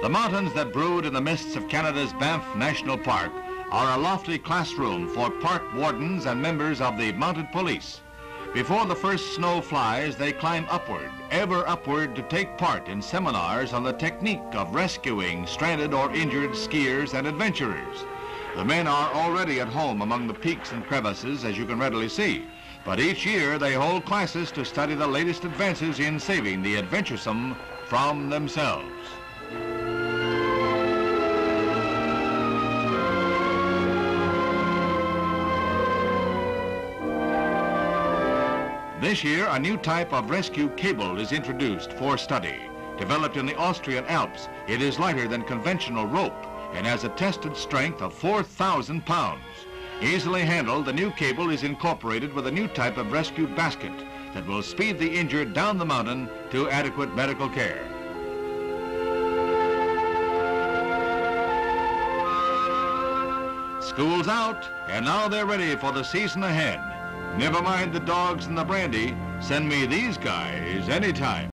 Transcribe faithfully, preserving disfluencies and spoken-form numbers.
The mountains that brood in the mists of Canada's Banff National Park are a lofty classroom for park wardens and members of the mounted police. Before the first snow flies, they climb upward, ever upward, to take part in seminars on the technique of rescuing stranded or injured skiers and adventurers. The men are already at home among the peaks and crevices, as you can readily see, but each year they hold classes to study the latest advances in saving the adventuresome from themselves. This year, a new type of rescue cable is introduced for study. Developed in the Austrian Alps, it is lighter than conventional rope and has a tested strength of four thousand pounds. Easily handled, the new cable is incorporated with a new type of rescue basket that will speed the injured down the mountain to adequate medical care. School's out, and now they're ready for the season ahead. Never mind the dogs and the brandy, send me these guys anytime.